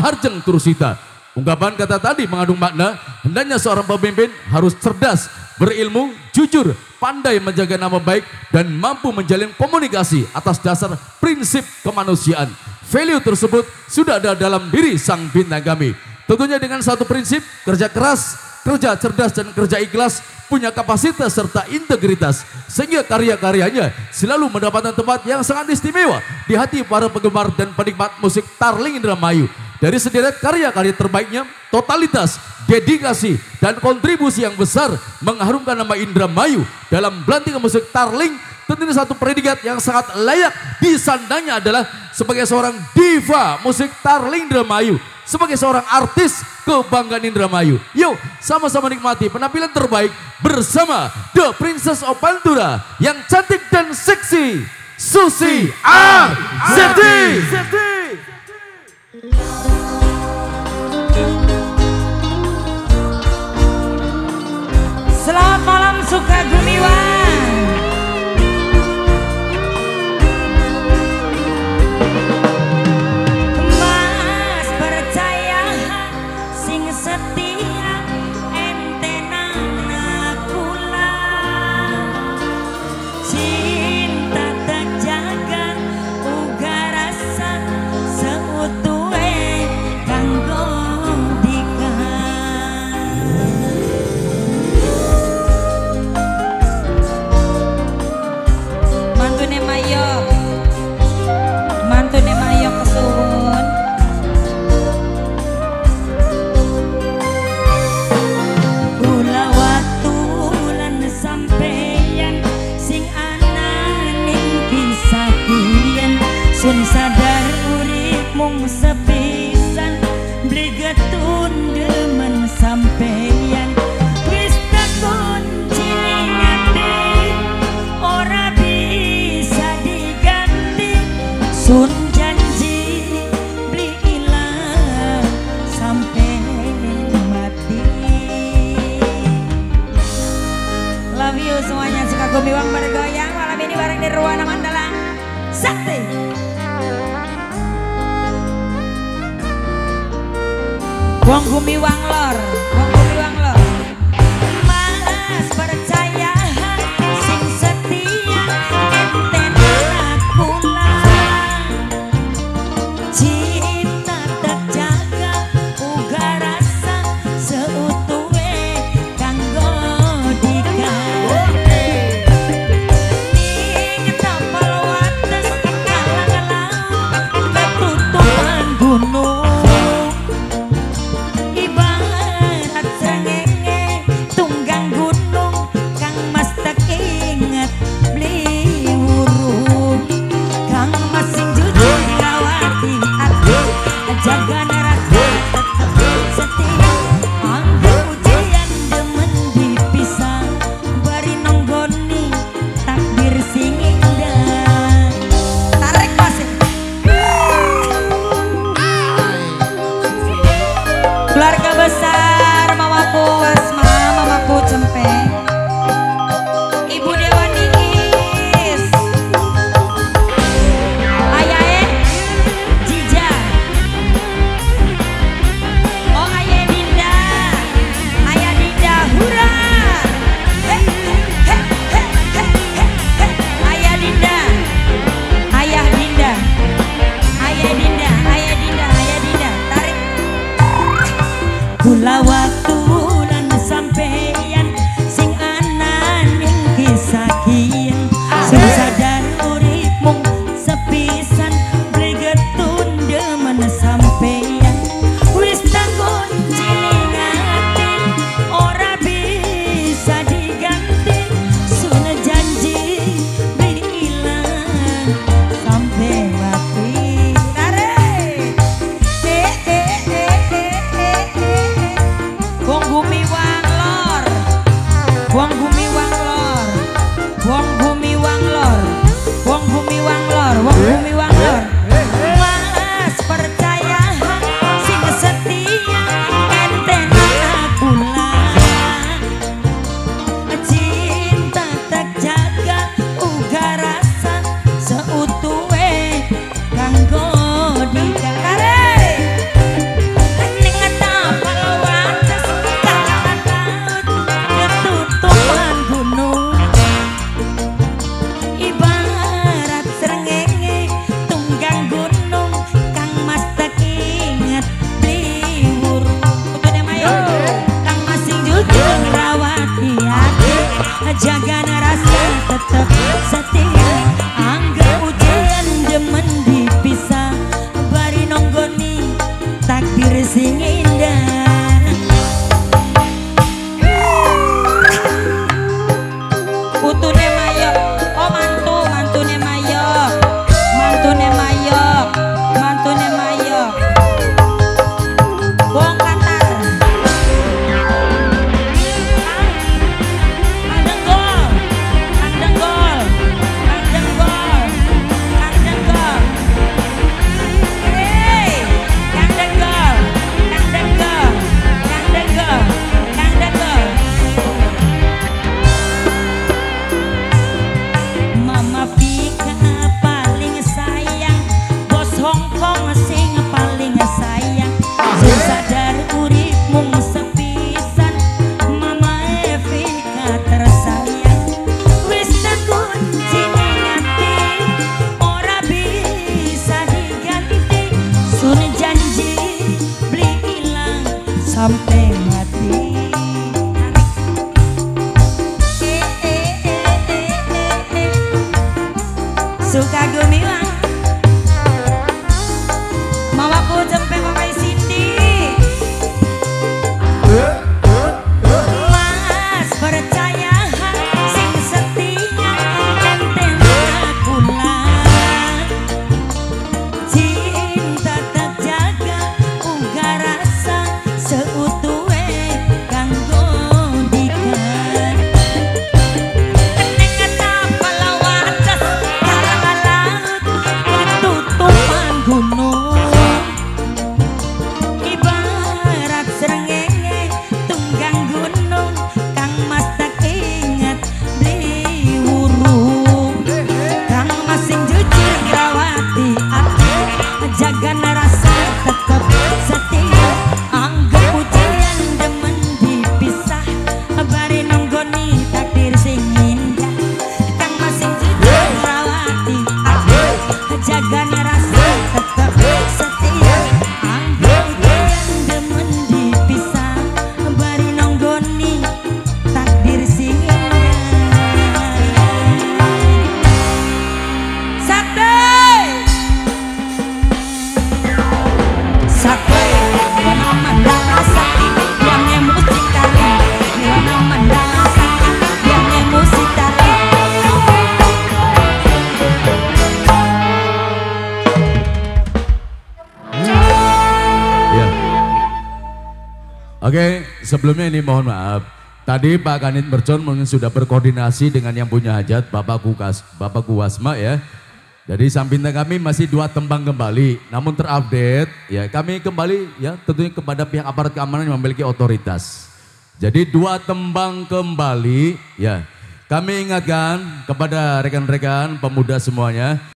Harjeng Trusita. Ungkapan kata tadi mengandung makna, hendaknya seorang pemimpin harus cerdas, berilmu, jujur, pandai menjaga nama baik, dan mampu menjalin komunikasi atas dasar prinsip kemanusiaan. Value tersebut sudah ada dalam diri sang bintang kami. Tentunya dengan satu prinsip, kerja keras, kerja cerdas, dan kerja ikhlas, punya kapasitas serta integritas, sehingga karya-karyanya selalu mendapatkan tempat yang sangat istimewa di hati para penggemar dan penikmat musik Tarling Indramayu. Dari sederet karya-karya terbaiknya, totalitas, dedikasi, dan kontribusi yang besar mengharumkan nama Indramayu dalam belantika musik Tarling, tentunya satu predikat yang sangat layak disandangnya adalah sebagai seorang diva musik Tarling Indramayu, sebagai seorang artis kebanggaan Indramayu. Yuk, sama-sama nikmati penampilan terbaik bersama The Princess of Pantura yang cantik dan seksi, Susy Arzetty. Selamat malam Sukagumiwan. Mas percaya sing setia entenan nakula, cinta terjaga uga rasa seutuh. Wong Gumiwang lor, Wong Gumiwang lor. Mas percaya sing setia enten nakula, cinta terjaga uga rasa seutuhe kanggo digawe. Ning tapal wates kalang laut ketutupan gunung. Wong Gumiwang lor, Mas percaya. sampai mati. Suka gumilang mawaku jempeng pakai Cindy. Mas percaya sing setia enten aku lah. Cinta terjaga uga rasa seutuhe kanggo dikan. Keneng kata palawates karang laut tutupan gunung. Oke, sebelumnya ini mohon maaf. Tadi Pak Kanit Mercon mungkin sudah berkoordinasi dengan yang punya hajat, Bapak Kuwasma ya. Jadi sampinten kami masih 2 tembang kembali, namun terupdate ya. Kami kembali ya tentunya kepada pihak aparat keamanan yang memiliki otoritas. Jadi 2 tembang kembali ya. Kami ingatkan kepada rekan-rekan pemuda semuanya.